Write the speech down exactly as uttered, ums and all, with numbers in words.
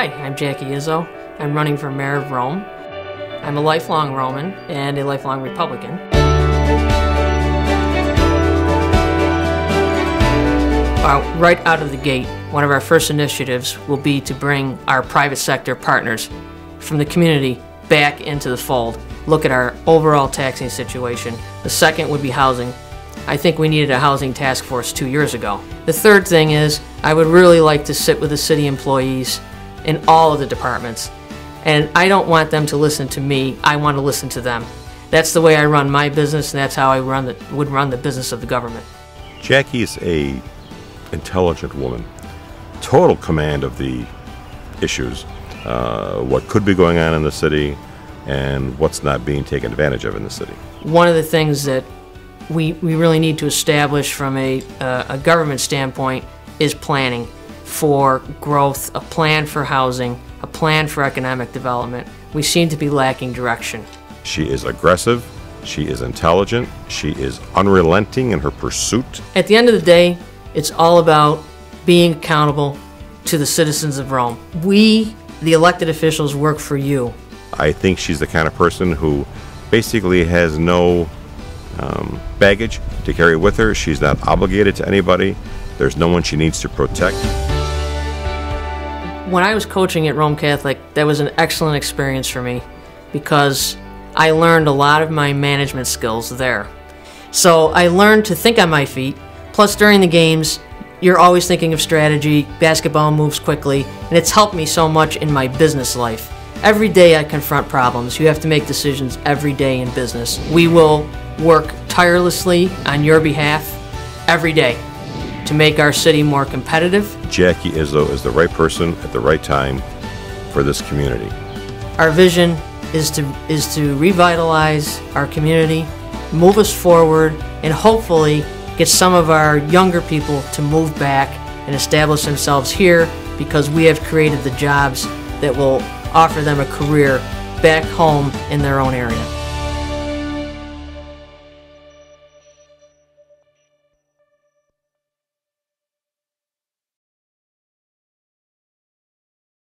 Hi, I'm Jackie Izzo. I'm running for mayor of Rome. I'm a lifelong Roman and a lifelong Republican. Uh, right out of the gate, one of our first initiatives will be to bring our private sector partners from the community back into the fold, look at our overall taxing situation. The second would be housing. I think we needed a housing task force two years ago. The third thing is I would really like to sit with the city employees in all of the departments. And I don't want them to listen to me, I want to listen to them. That's the way I run my business, and that's how I run the, would run the business of the government. Jackie is a intelligent woman. Total command of the issues. Uh, what could be going on in the city and what's not being taken advantage of in the city. One of the things that we, we really need to establish from a, uh, a government standpoint is planning for growth, a plan for housing, a plan for economic development. We seem to be lacking direction. She is aggressive, she is intelligent, she is unrelenting in her pursuit. At the end of the day, it's all about being accountable to the citizens of Rome. We, the elected officials, work for you. I think she's the kind of person who basically has no um, baggage to carry with her. She's not obligated to anybody. There's no one she needs to protect. When I was coaching at Rome Catholic, that was an excellent experience for me because I learned a lot of my management skills there. So I learned to think on my feet, plus during the games, you're always thinking of strategy, basketball moves quickly, and it's helped me so much in my business life. Every day I confront problems. You have to make decisions every day in business. We will work tirelessly on your behalf every day to make our city more competitive. Jackie Izzo is the right person at the right time for this community. Our vision is to, is to revitalize our community, move us forward, and hopefully get some of our younger people to move back and establish themselves here because we have created the jobs that will offer them a career back home in their own area.